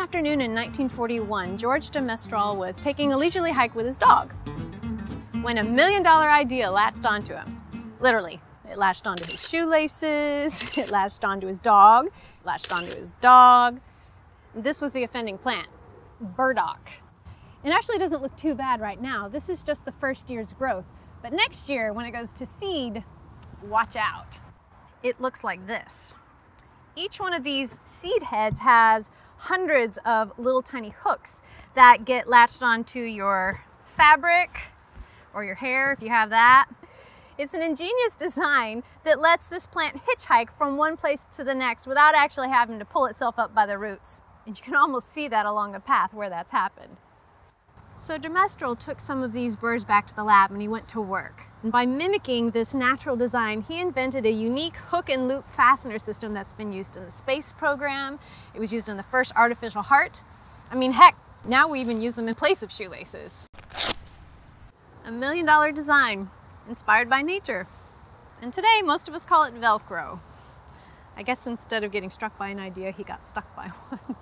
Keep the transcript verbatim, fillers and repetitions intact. one afternoon in nineteen forty-one, George de Mestral was taking a leisurely hike with his dog when a million dollar idea latched onto him. Literally, it latched onto his shoelaces, it latched onto his dog, it latched onto his dog. This was the offending plant, burdock. It actually doesn't look too bad right now. This is just the first year's growth. But next year, when it goes to seed, watch out. It looks like this. Each one of these seed heads has hundreds of little tiny hooks that get latched onto your fabric or your hair if you have that. It's an ingenious design that lets this plant hitchhike from one place to the next without actually having to pull itself up by the roots. And you can almost see that along the path where that's happened. So de Mestral took some of these burrs back to the lab and he went to work. And by mimicking this natural design, he invented a unique hook and loop fastener system that's been used in the space program. It was used in the first artificial heart. I mean, heck, now we even use them in place of shoelaces. A million dollar design, inspired by nature. And today, most of us call it Velcro. I guess instead of getting struck by an idea, he got stuck by one.